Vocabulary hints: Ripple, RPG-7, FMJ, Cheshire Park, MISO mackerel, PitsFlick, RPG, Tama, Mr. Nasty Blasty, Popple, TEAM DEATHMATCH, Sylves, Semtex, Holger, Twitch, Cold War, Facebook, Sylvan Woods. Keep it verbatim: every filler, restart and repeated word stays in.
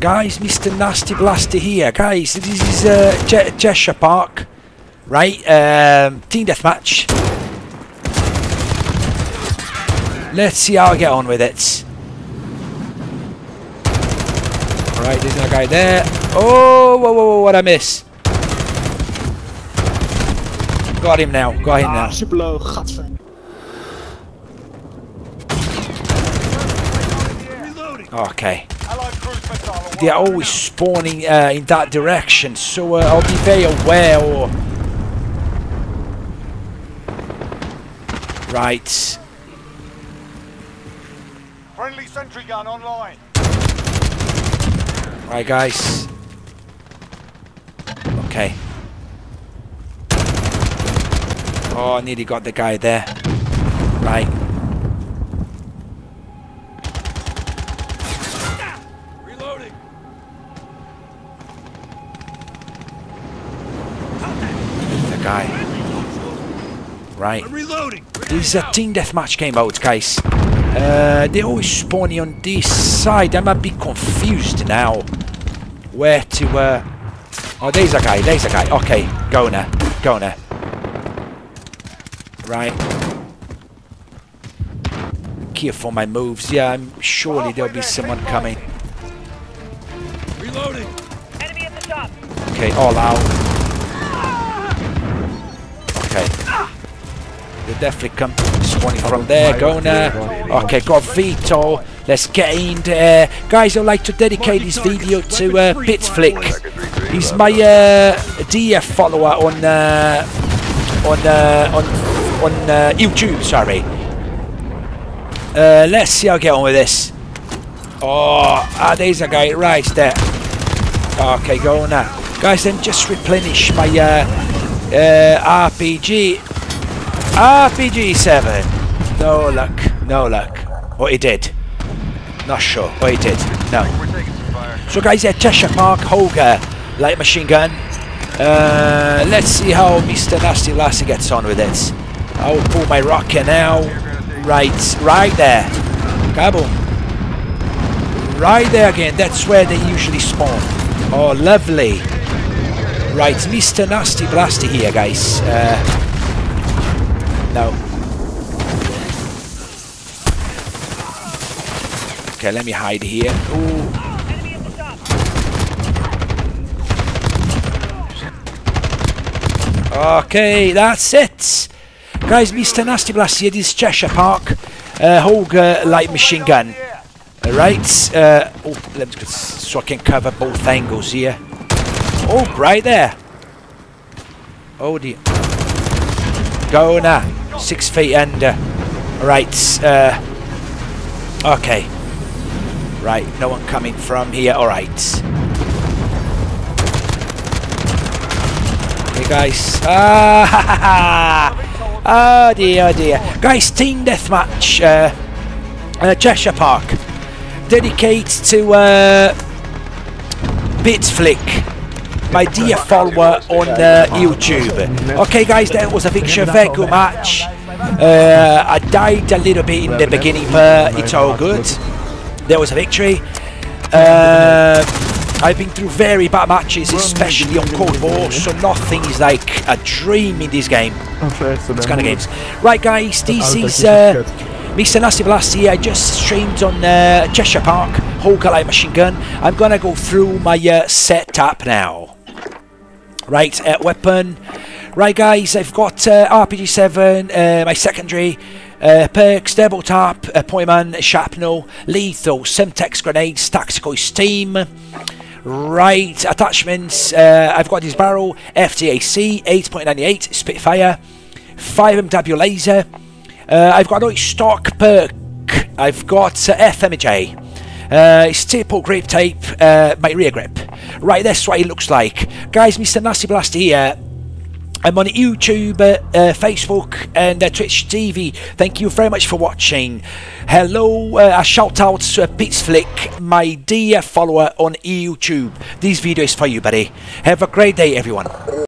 Guys, Mister Nasty Blasty here. Guys, this is uh, Ch Cheshire Park, right? Um, team deathmatch. Let's see how I get on with it. Alright, there's another guy there. Oh, whoa, whoa, whoa, what I miss. Got him now, got him now. Super low, godver. Okay. They are always spawning uh, in that direction, so uh, I'll be very aware. Or right. Friendly sentry gun online. Right, guys. Okay. Oh, I nearly got the guy there. Right. Right. This is a team deathmatch game out, guys. Uh, they always spawn on this side. I'm a bit confused now. Where to... Uh... Oh, there's a guy, there's a guy. Okay, go now, go now. Right. Careful my moves. Yeah, I'm surely there'll be someone coming. Reloading. Enemy at the top. Okay, all out. They'll definitely come spawning from there. Go now. Okay, got Vito. Let's get in there. Guys, I'd like to dedicate this video to uh, PitsFlick. He's my uh, D F follower on uh, on uh, on on uh, YouTube. Sorry. Uh, let's see how I get on with this. Oh, ah, there's a guy right there. Okay, go now, guys. Then just replenish my uh, uh, R P G. R P G seven. No luck, no luck. What he did. Not sure. What he did. No. So guys, yeah, Cheshire Park, Holger, light machine gun. Uh, let's see how Mister Nasty Blasty gets on with this. I will pull my rocket now. Right, right there. Kaboom. Right there again. That's where they usually spawn. Oh, lovely. Right, Mister Nasty Blasty here, guys. Uh, No. Okay, let me hide here. Ooh. Okay, that's it. Guys, Mister Nasty Blasty here. This is Cheshire Park. Uh, Holger light machine gun. Alright. Uh, oh, let me just, so I can cover both angles here. Oh, right there. Oh dear. Go now. Six feet under. Right. Uh, okay. Right. No one coming from here. All right. Okay, guys. Ah, ha, ha, ha. Oh dear, oh dear. Guys, team deathmatch. Uh, uh, Cheshire Park. Dedicated to uh, PitsFlick. My dear follower on uh, YouTube. Okay guys, that was a picture of a good match. Uh, I died a little bit in the beginning, but it's all good. There was a victory. Uh, I've been through very bad matches, especially on Cold War, so nothing is like a dream in this game. It's kind of games. Right guys, this is uh, Mister Nasty Blasty. I just streamed on uh, Cheshire Park, Holger light machine gun. I'm gonna go through my uh, setup now. Right, uh, weapon. Right, guys, I've got uh, R P G seven, uh, my secondary, uh, perks, double tap, uh, pointman, shrapnel, lethal, Semtex grenades, tactical steam. Right, attachments. Uh, I've got this barrel, F T A C, eight point nine eight, Spitfire, five M W laser. Uh, I've got a stock perk. I've got uh, F M J. Uh, it's staple grip tape, uh, my rear grip. Right, that's what it looks like. Guys, Mister Nasty Blasty here. I'm on YouTube, uh, uh, Facebook and uh, Twitch T V. Thank you very much for watching. Hello, uh, a shout out to uh, PitsFlick, my dear follower on YouTube. This video is for you, buddy. Have a great day, everyone.